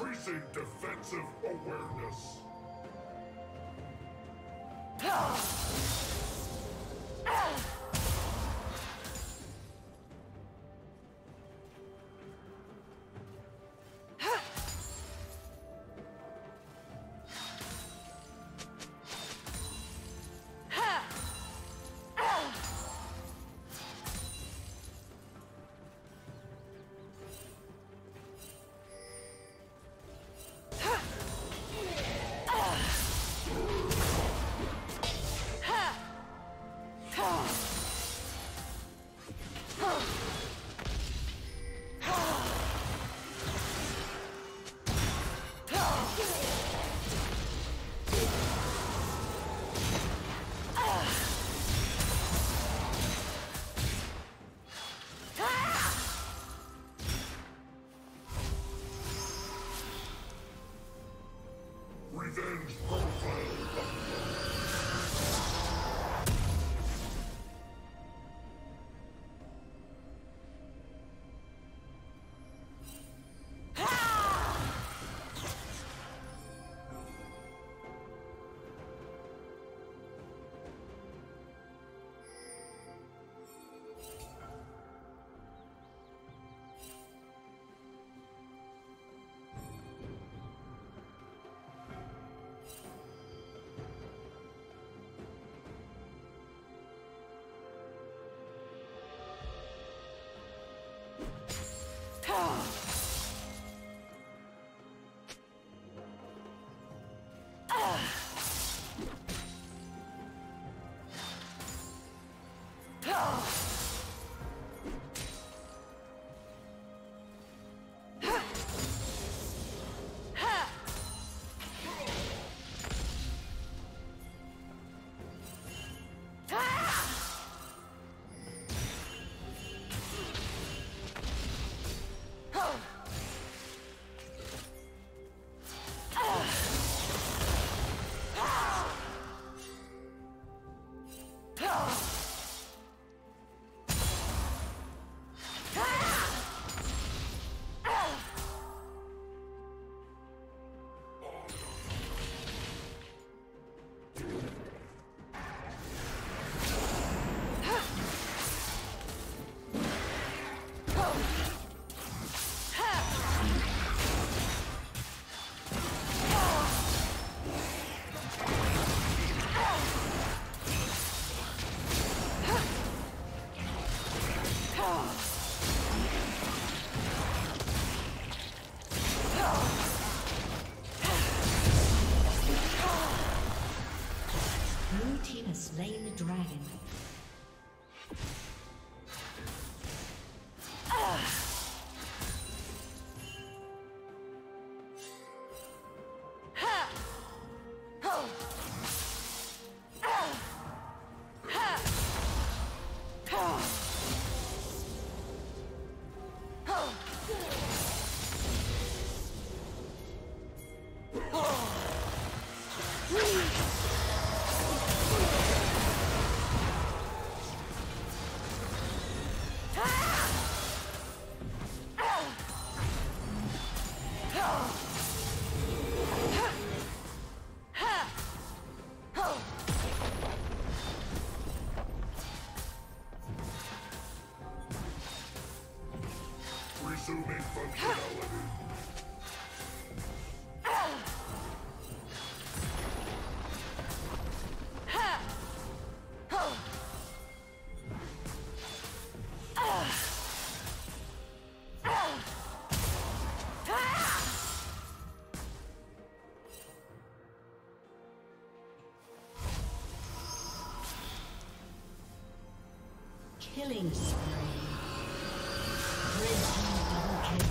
Increasing defensive awareness. has slain the dragon. Killing spree. Red team double kill.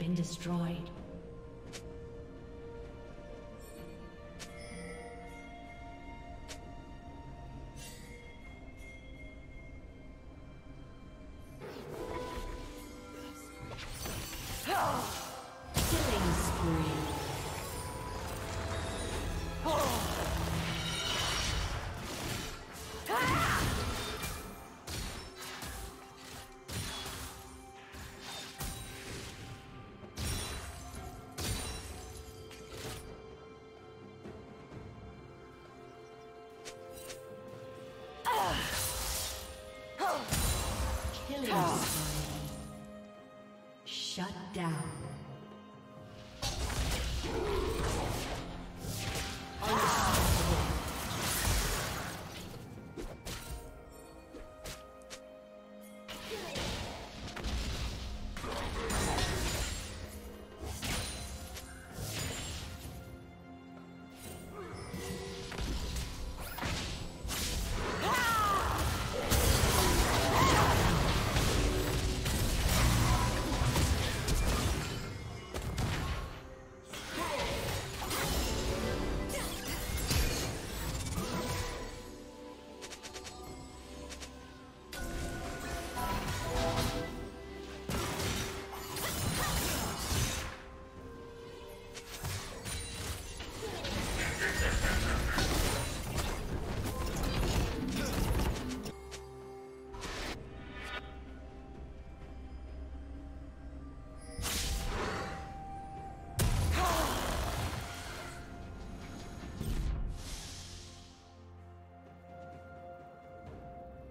Been destroyed. Shut down.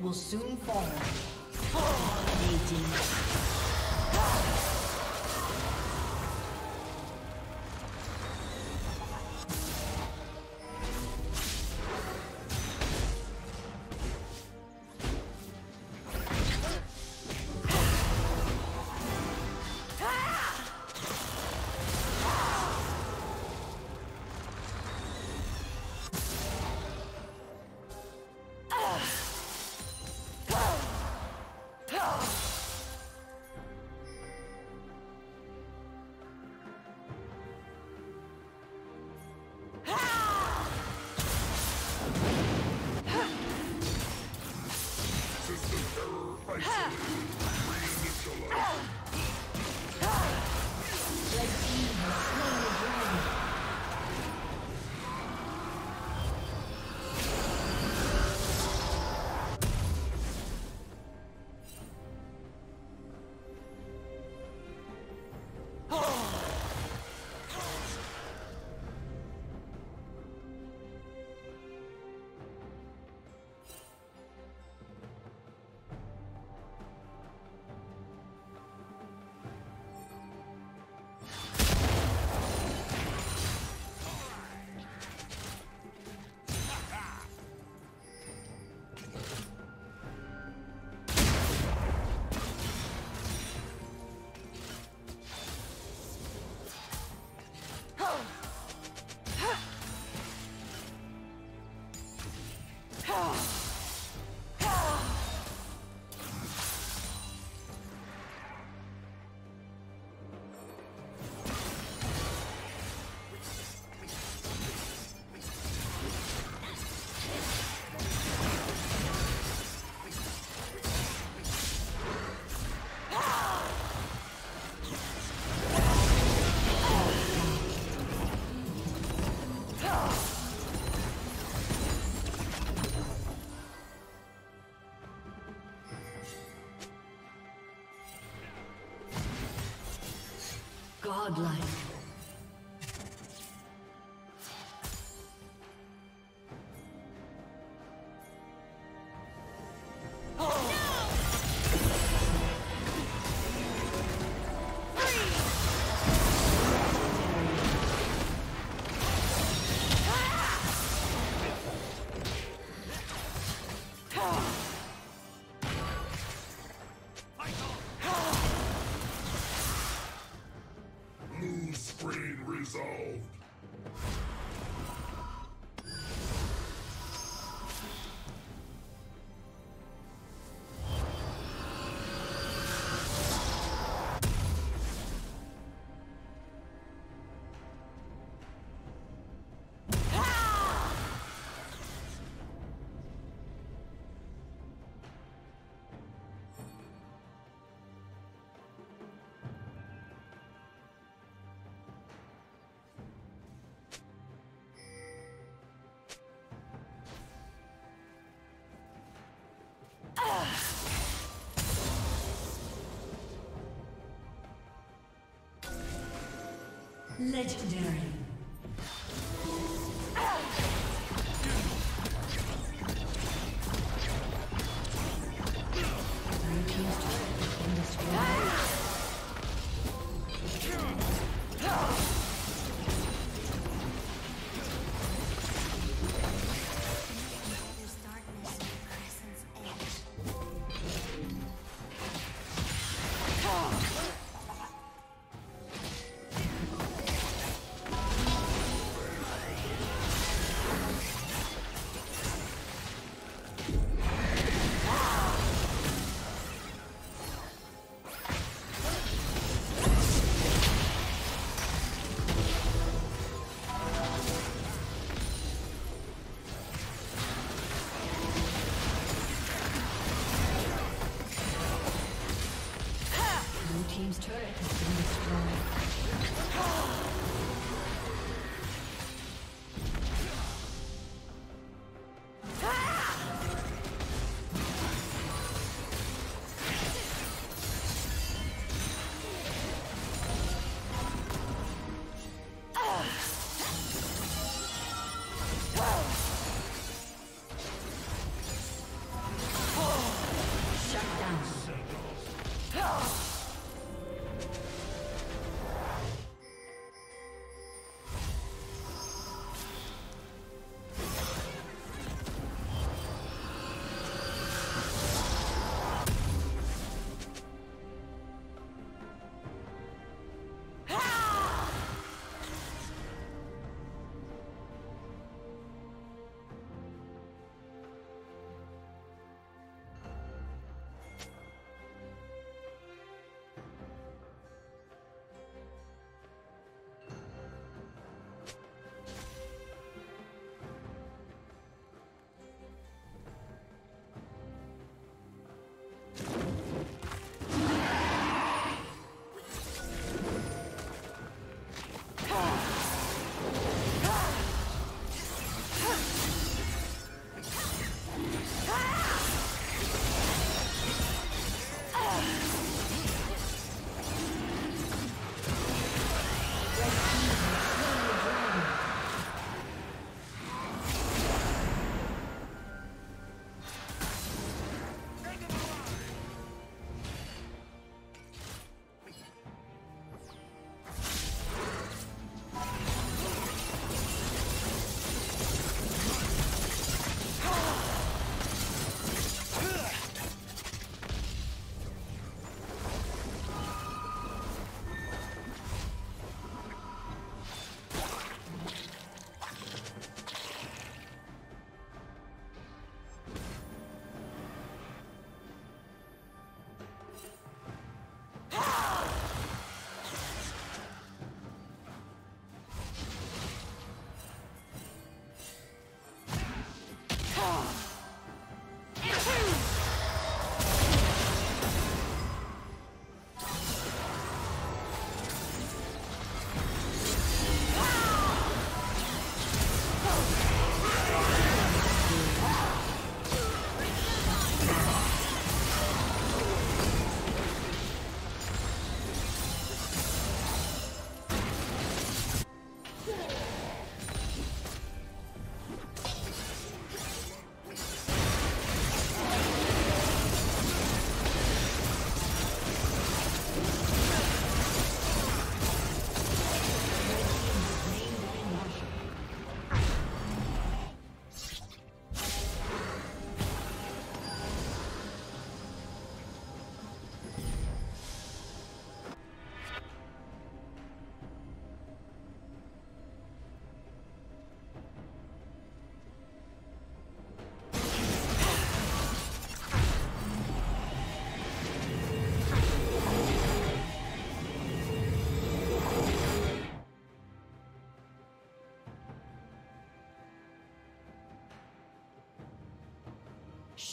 will soon fall. Dominating. Godlike. Legendary.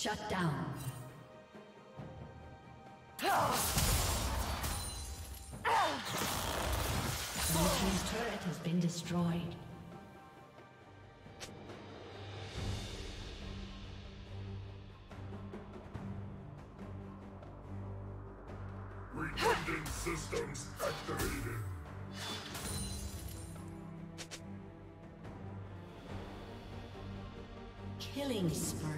Shut down. Blue team's turret has been destroyed. Redundant systems activated. Killing spree.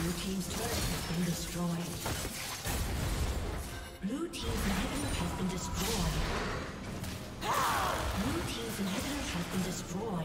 Blue team's turret has been destroyed. Blue team's inhibitor has been destroyed. Blue team's inhibitor has been destroyed.